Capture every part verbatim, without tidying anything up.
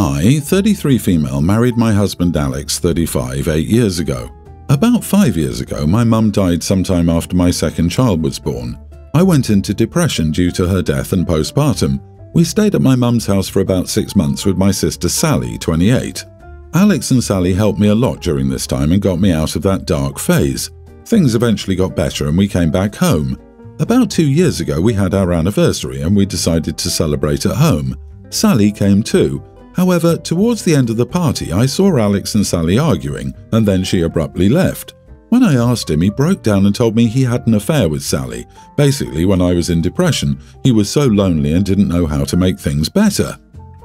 I, thirty-three female, married my husband Alex, thirty-five, eight years ago. About five years ago, my mum died sometime after my second child was born. I went into depression due to her death and postpartum. We stayed at my mum's house for about six months with my sister Sally, twenty-eight. Alex and Sally helped me a lot during this time and got me out of that dark phase. Things eventually got better and we came back home. About two years ago, we had our anniversary and we decided to celebrate at home. Sally came too. However, towards the end of the party, I saw Alex and Sally arguing, and then she abruptly left. When I asked him, he broke down and told me he had an affair with Sally. Basically, when I was in depression, he was so lonely and didn't know how to make things better.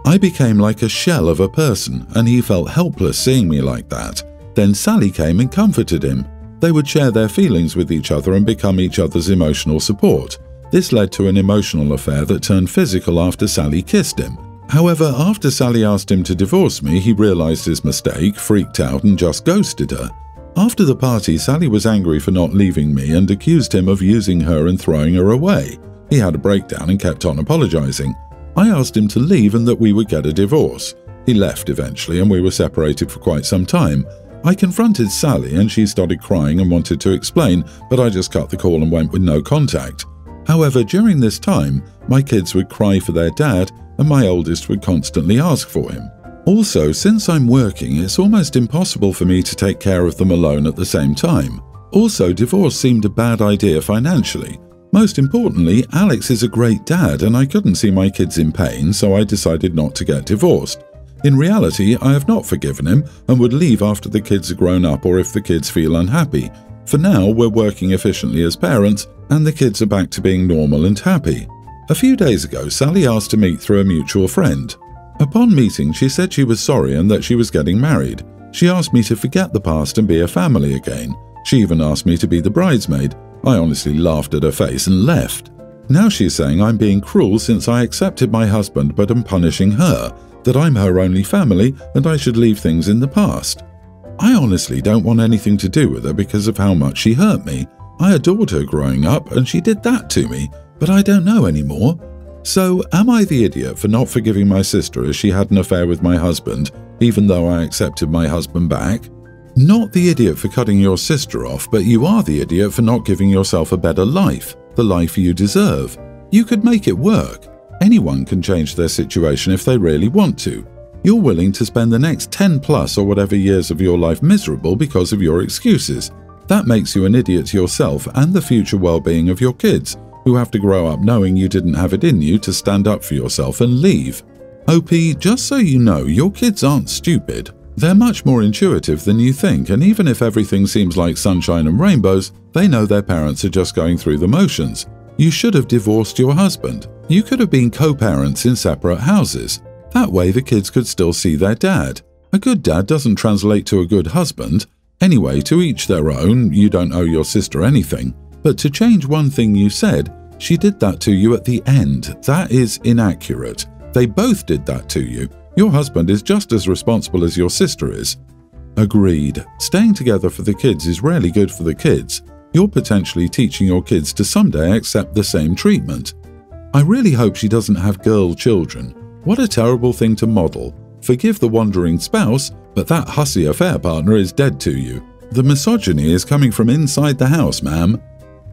I became like a shell of a person, and he felt helpless seeing me like that. Then Sally came and comforted him. They would share their feelings with each other and become each other's emotional support. This led to an emotional affair that turned physical after Sally kissed him. However, after Sally asked him to divorce me, he realized his mistake, freaked out, and just ghosted her. After the party, Sally was angry for not leaving me and accused him of using her and throwing her away. He had a breakdown and kept on apologizing. I asked him to leave and that we would get a divorce. He left eventually and we were separated for quite some time. I confronted Sally and she started crying and wanted to explain, but I just cut the call and went with no contact. However, during this time, my kids would cry for their dad and my oldest would constantly ask for him. Also, since I'm working, it's almost impossible for me to take care of them alone at the same time. Also, divorce seemed a bad idea financially. Most importantly, Alex is a great dad and I couldn't see my kids in pain, so I decided not to get divorced. In reality, I have not forgiven him and would leave after the kids are grown up or if the kids feel unhappy. For now, we're working efficiently as parents and the kids are back to being normal and happy. A few days ago, Sally asked to meet through a mutual friend. Upon meeting, she said she was sorry and that she was getting married. She asked me to forget the past and be a family again. She even asked me to be the bridesmaid. I honestly laughed at her face and left. Now she's saying I'm being cruel since I accepted my husband but I'm punishing her, that I'm her only family and I should leave things in the past. I honestly don't want anything to do with her because of how much she hurt me. I adored her growing up and she did that to me. But I don't know anymore. So, am I the idiot for not forgiving my sister as she had an affair with my husband, even though I accepted my husband back? Not the idiot for cutting your sister off, but you are the idiot for not giving yourself a better life, the life you deserve. You could make it work. Anyone can change their situation if they really want to. You're willing to spend the next ten plus or whatever years of your life miserable because of your excuses. That makes you an idiot to yourself and the future well-being of your kids, who have to grow up knowing you didn't have it in you to stand up for yourself and leave. O P, just so you know, your kids aren't stupid. They're much more intuitive than you think, and even if everything seems like sunshine and rainbows, they know their parents are just going through the motions. You should have divorced your husband. You could have been co-parents in separate houses. That way the kids could still see their dad. A good dad doesn't translate to a good husband. Anyway, to each their own, you don't owe your sister anything. But to change one thing you said, she did that to you at the end. That is inaccurate. They both did that to you. Your husband is just as responsible as your sister is. Agreed. Staying together for the kids is rarely good for the kids. You're potentially teaching your kids to someday accept the same treatment. I really hope she doesn't have girl children. What a terrible thing to model. Forgive the wandering spouse, but that hussy affair partner is dead to you. The misogyny is coming from inside the house, ma'am.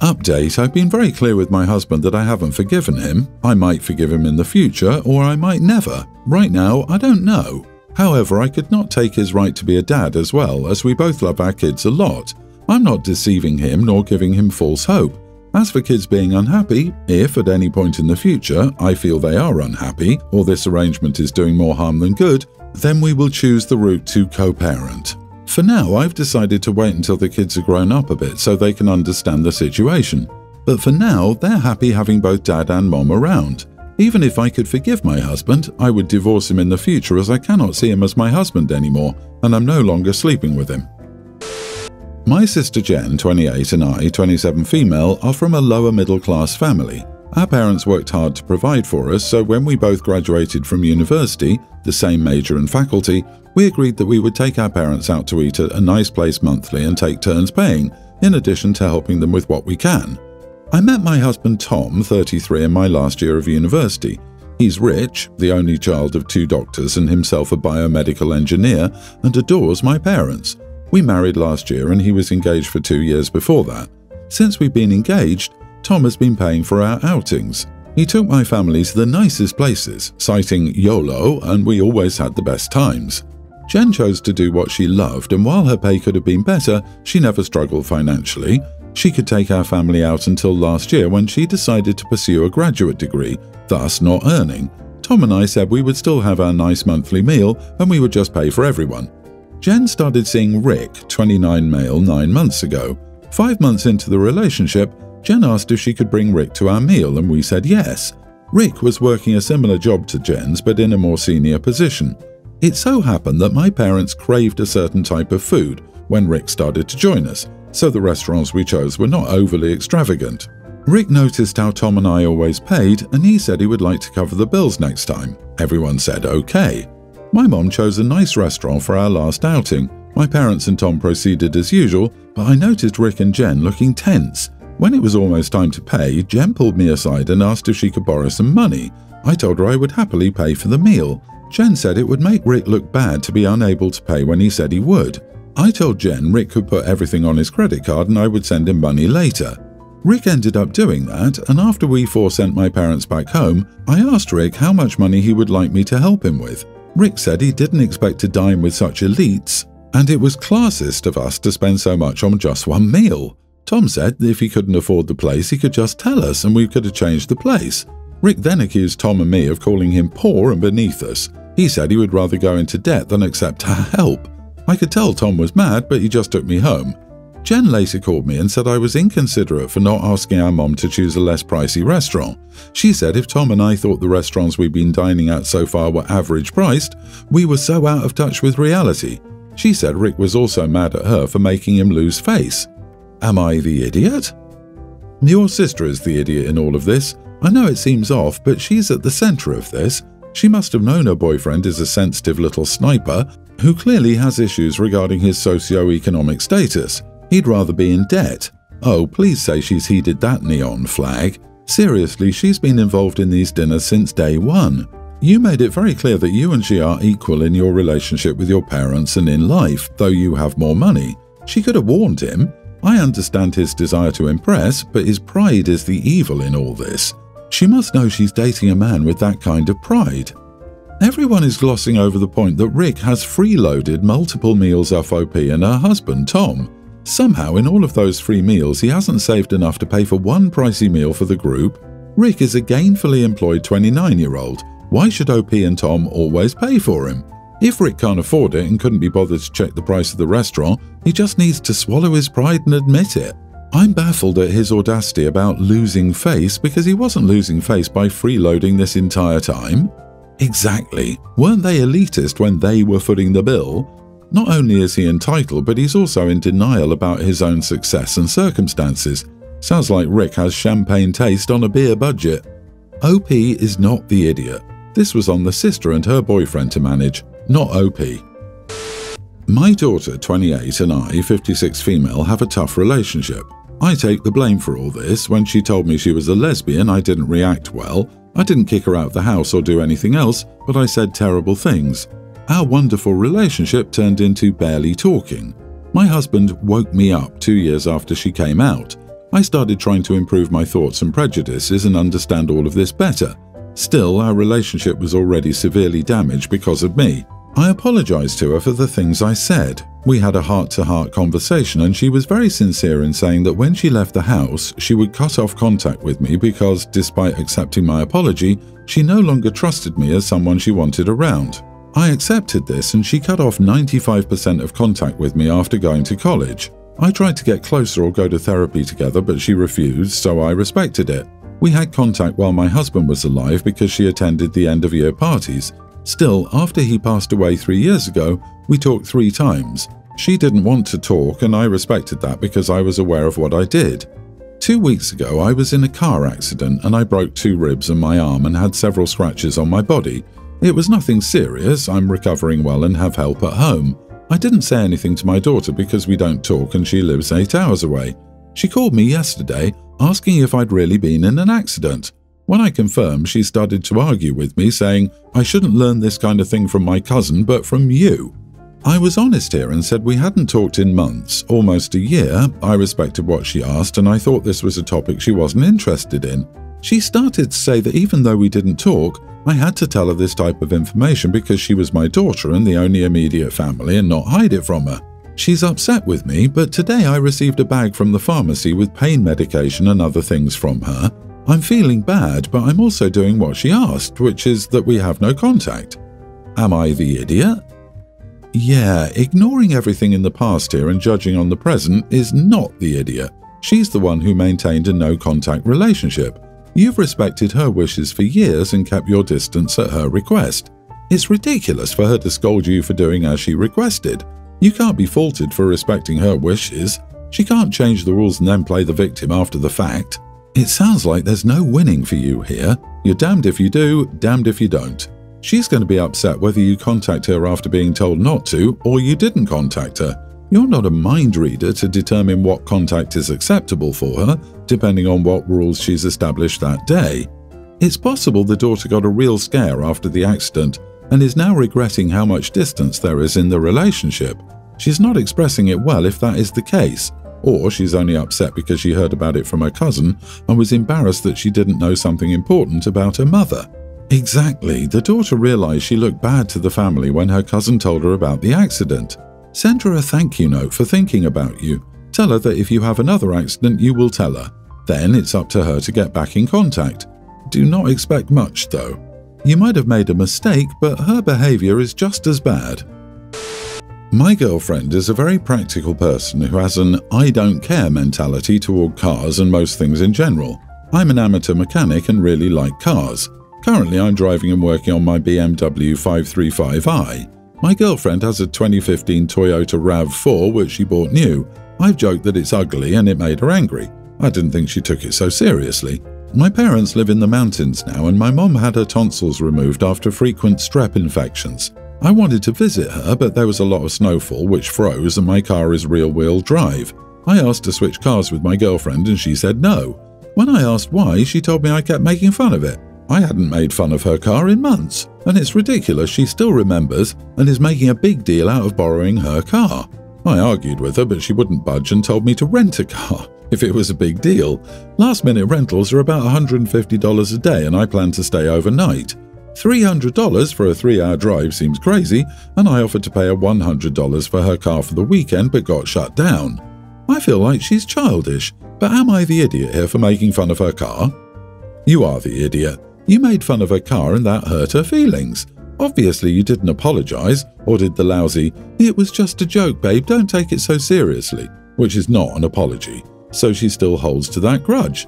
Update, I've been very clear with my husband that I haven't forgiven him. I might forgive him in the future, or I might never. Right now, I don't know. However, I could not take his right to be a dad as well, as we both love our kids a lot. I'm not deceiving him nor giving him false hope. As for kids being unhappy, if at any point in the future I feel they are unhappy, or this arrangement is doing more harm than good, then we will choose the route to co-parent. For now, I've decided to wait until the kids are grown up a bit so they can understand the situation. But for now, they're happy having both dad and mom around. Even if I could forgive my husband, I would divorce him in the future as I cannot see him as my husband anymore and I'm no longer sleeping with him. My sister Jen, twenty-eight, and I, twenty-seven female, are from a lower middle class family. Our parents worked hard to provide for us, so when we both graduated from university, the same major and faculty, we agreed that we would take our parents out to eat at a nice place monthly and take turns paying, in addition to helping them with what we can. I met my husband Tom, thirty-three, in my last year of university. He's rich, the only child of two doctors and himself a biomedical engineer, and adores my parents. We married last year and he was engaged for two years before that. Since we've been engaged, Tom has been paying for our outings. He took my family to the nicest places, citing YOLO, and we always had the best times. Jen chose to do what she loved, and while her pay could have been better, she never struggled financially. She could take our family out until last year when she decided to pursue a graduate degree, thus not earning. Tom and I said we would still have our nice monthly meal and we would just pay for everyone. Jen started seeing Rick, twenty-nine male, nine months ago. Five months into the relationship, Jen asked if she could bring Rick to our meal and we said yes. Rick was working a similar job to Jen's but in a more senior position. It so happened that my parents craved a certain type of food when Rick started to join us, so the restaurants we chose were not overly extravagant. Rick noticed how Tom and I always paid, and he said he would like to cover the bills next time. Everyone said okay. My mom chose a nice restaurant for our last outing. My parents and Tom proceeded as usual, but I noticed Rick and Jen looking tense. When it was almost time to pay, Jen pulled me aside and asked if she could borrow some money. I told her I would happily pay for the meal. Jen said it would make Rick look bad to be unable to pay when he said he would. I told Jen Rick could put everything on his credit card and I would send him money later. Rick ended up doing that, and after we four sent my parents back home, I asked Rick how much money he would like me to help him with. Rick said he didn't expect to dine with such elites, and it was classist of us to spend so much on just one meal. Tom said if he couldn't afford the place, he could just tell us and we could have changed the place. Rick then accused Tom and me of calling him poor and beneath us. He said he would rather go into debt than accept our help. I could tell Tom was mad, but he just took me home. Jen later called me and said I was inconsiderate for not asking our mom to choose a less pricey restaurant. She said if Tom and I thought the restaurants we'd been dining at so far were average priced, we were so out of touch with reality. She said Rick was also mad at her for making him lose face. Am I the idiot? Your sister is the idiot in all of this. I know it seems off, but she's at the center of this. She must have known her boyfriend is a sensitive little sniper who clearly has issues regarding his socio-economic status. He'd rather be in debt. Oh, please say she's heeded that neon flag. Seriously, she's been involved in these dinners since day one. You made it very clear that you and she are equal in your relationship with your parents and in life, though you have more money. She could have warned him. I understand his desire to impress, but his pride is the evil in all this. She must know she's dating a man with that kind of pride. Everyone is glossing over the point that Rick has freeloaded multiple meals F O P and her husband, Tom. Somehow, in all of those free meals, he hasn't saved enough to pay for one pricey meal for the group. Rick is a gainfully employed twenty-nine-year-old. Why should O P and Tom always pay for him? If Rick can't afford it and couldn't be bothered to check the price of the restaurant, he just needs to swallow his pride and admit it. I'm baffled at his audacity about losing face, because he wasn't losing face by freeloading this entire time. Exactly. Weren't they elitist when they were footing the bill? Not only is he entitled, but he's also in denial about his own success and circumstances. Sounds like Rick has champagne taste on a beer budget. O P is not the idiot. This was on the sister and her boyfriend to manage, not O P. My daughter, twenty-eight, and I, fifty-six female, have a tough relationship. I take the blame for all this. When she told me she was a lesbian, I didn't react well. I didn't kick her out of the house or do anything else, but I said terrible things. Our wonderful relationship turned into barely talking. My husband woke me up two years after she came out. I started trying to improve my thoughts and prejudices and understand all of this better. Still, our relationship was already severely damaged because of me. I apologized to her for the things I said. We had a heart-to-heart conversation, and she was very sincere in saying that when she left the house, she would cut off contact with me because, despite accepting my apology, she no longer trusted me as someone she wanted around. I accepted this, and she cut off ninety-five percent of contact with me after going to college. I tried to get closer or go to therapy together, but she refused, so I respected it. We had contact while my husband was alive because she attended the end-of-year parties. Still, after he passed away three years ago, we talked three times. She didn't want to talk, and I respected that because I was aware of what I did. Two weeks ago, I was in a car accident, and I broke two ribs and my arm and had several scratches on my body. It was nothing serious. I'm recovering well and have help at home. I didn't say anything to my daughter because we don't talk and she lives eight hours away. She called me yesterday, asking if I'd really been in an accident. When I confirmed, she started to argue with me, saying I shouldn't learn this kind of thing from my cousin, but from you. I was honest here and said we hadn't talked in months, almost a year. I respected what she asked, and I thought this was a topic she wasn't interested in. She started to say that even though we didn't talk, I had to tell her this type of information because she was my daughter and the only immediate family, and not hide it from her. She's upset with me, but today I received a bag from the pharmacy with pain medication and other things from her. I'm feeling bad, but I'm also doing what she asked, which is that we have no contact. Am I the idiot? Yeah, ignoring everything in the past here and judging on the present is not the idiot. She's the one who maintained a no-contact relationship. You've respected her wishes for years and kept your distance at her request. It's ridiculous for her to scold you for doing as she requested. You can't be faulted for respecting her wishes. She can't change the rules and then play the victim after the fact. It sounds like there's no winning for you here. You're damned if you do, damned if you don't. She's going to be upset whether you contact her after being told not to, or you didn't contact her. You're not a mind reader to determine what contact is acceptable for her, depending on what rules she's established that day. It's possible the daughter got a real scare after the accident and is now regretting how much distance there is in the relationship. She's not expressing it well if that is the case, or she's only upset because she heard about it from her cousin and was embarrassed that she didn't know something important about her mother. Exactly. The daughter realized she looked bad to the family when her cousin told her about the accident. Send her a thank you note for thinking about you. Tell her that if you have another accident, you will tell her. Then it's up to her to get back in contact. Do not expect much, though. You might have made a mistake, but her behavior is just as bad. My girlfriend is a very practical person who has an I don't care mentality toward cars and most things in general. I'm an amateur mechanic and really like cars. Currently, I'm driving and working on my B M W five three five i. My girlfriend has a twenty fifteen Toyota RAV four which she bought new. I've joked that it's ugly and it made her angry. I didn't think she took it so seriously. My parents live in the mountains now, and my mom had her tonsils removed after frequent strep infections. I wanted to visit her, but there was a lot of snowfall which froze and my car is rear-wheel drive. I asked to switch cars with my girlfriend and she said no. When I asked why, she told me I kept making fun of it. I hadn't made fun of her car in months, and it's ridiculous she still remembers and is making a big deal out of borrowing her car. I argued with her, but she wouldn't budge and told me to rent a car if it was a big deal. Last-minute rentals are about one hundred fifty dollars a day, and I plan to stay overnight. three hundred dollars for a three-hour drive seems crazy, and I offered to pay her one hundred dollars for her car for the weekend but got shut down. I feel like she's childish, but am I the idiot here for making fun of her car? You are the idiot. You made fun of her car and that hurt her feelings. Obviously, you didn't apologize, or did the lousy, "It was just a joke, babe, don't take it so seriously," which is not an apology. So she still holds to that grudge.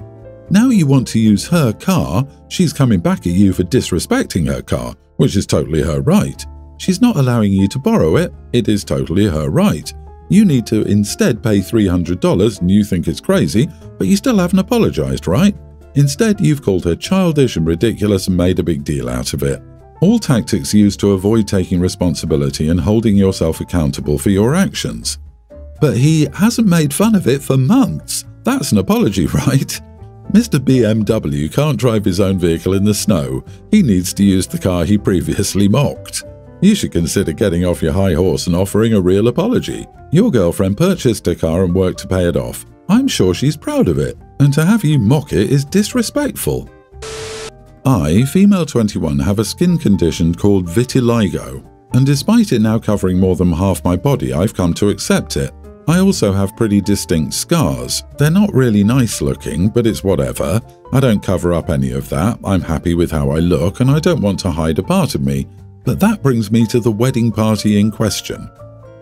Now you want to use her car. She's coming back at you for disrespecting her car, which is totally her right. She's not allowing you to borrow it. It is totally her right. You need to instead pay three hundred dollars, and you think it's crazy, but you still haven't apologized, right? Instead, you've called her childish and ridiculous and made a big deal out of it. All tactics used to avoid taking responsibility and holding yourself accountable for your actions. But he hasn't made fun of it for months. That's an apology, right? Mister B M W can't drive his own vehicle in the snow. He needs to use the car he previously mocked. You should consider getting off your high horse and offering a real apology. Your girlfriend purchased a car and worked to pay it off. I'm sure she's proud of it, and to have you mock it is disrespectful. I, female twenty-one, have a skin condition called vitiligo, and despite it now covering more than half my body, I've come to accept it. I also have pretty distinct scars. They're not really nice looking, but it's whatever. I don't cover up any of that. I'm happy with how I look, and I don't want to hide a part of me. But that brings me to the wedding party in question.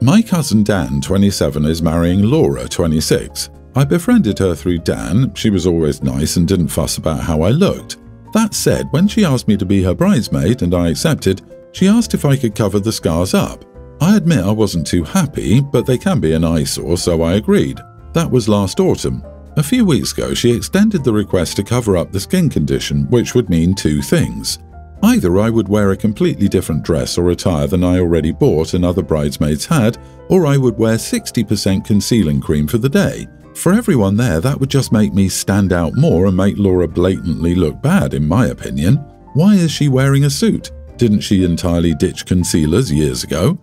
My cousin Dan, twenty-seven, is marrying Laura, twenty-six. I befriended her through Dan. She was always nice and didn't fuss about how I looked. That said, when she asked me to be her bridesmaid and I accepted, she asked if I could cover the scars up. I admit I wasn't too happy, but they can be an eyesore, so I agreed. That was last autumn. A few weeks ago, she extended the request to cover up the skin condition, which would mean two things. Either I would wear a completely different dress or attire than I already bought and other bridesmaids had, or I would wear sixty percent concealing cream for the day. For everyone there, that would just make me stand out more and make Laura blatantly look bad, in my opinion. Why is she wearing a suit? Didn't she entirely ditch concealers years ago?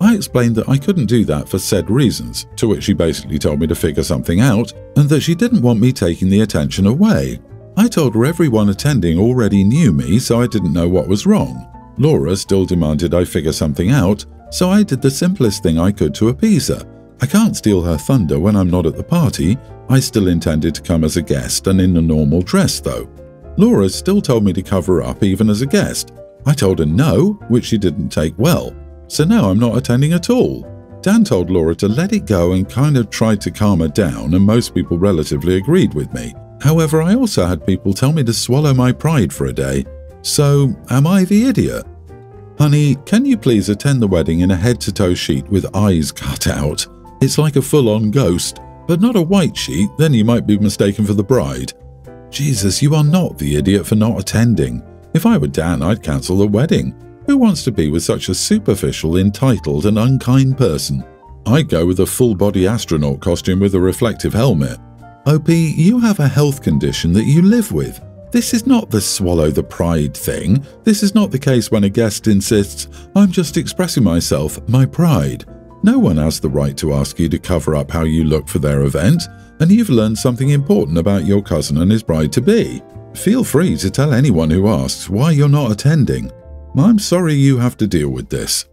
I explained that I couldn't do that for said reasons, to which she basically told me to figure something out, and that she didn't want me taking the attention away. I told her everyone attending already knew me, so I didn't know what was wrong. Laura still demanded I figure something out, so I did the simplest thing I could to appease her. I can't steal her thunder when I'm not at the party. I still intended to come as a guest and in a normal dress, though. Laura still told me to cover up even as a guest. I told her no, which she didn't take well. So now I'm not attending at all. Dan told Laura to let it go and kind of tried to calm her down, and most people relatively agreed with me. However, I also had people tell me to swallow my pride for a day. So, am I the idiot? Honey, can you please attend the wedding in a head-to-toe sheet with eyes cut out? It's like a full-on ghost, but not a white sheet, then you might be mistaken for the bride. Jesus, you are not the idiot for not attending. If I were Dan, I'd cancel the wedding. Who wants to be with such a superficial, entitled, and unkind person? I'd go with a full-body astronaut costume with a reflective helmet. O P, you have a health condition that you live with. This is not the swallow the pride thing. This is not the case when a guest insists, I'm just expressing myself, my pride. No one has the right to ask you to cover up how you look for their event, and you've learned something important about your cousin and his bride-to-be. Feel free to tell anyone who asks why you're not attending. I'm sorry you have to deal with this.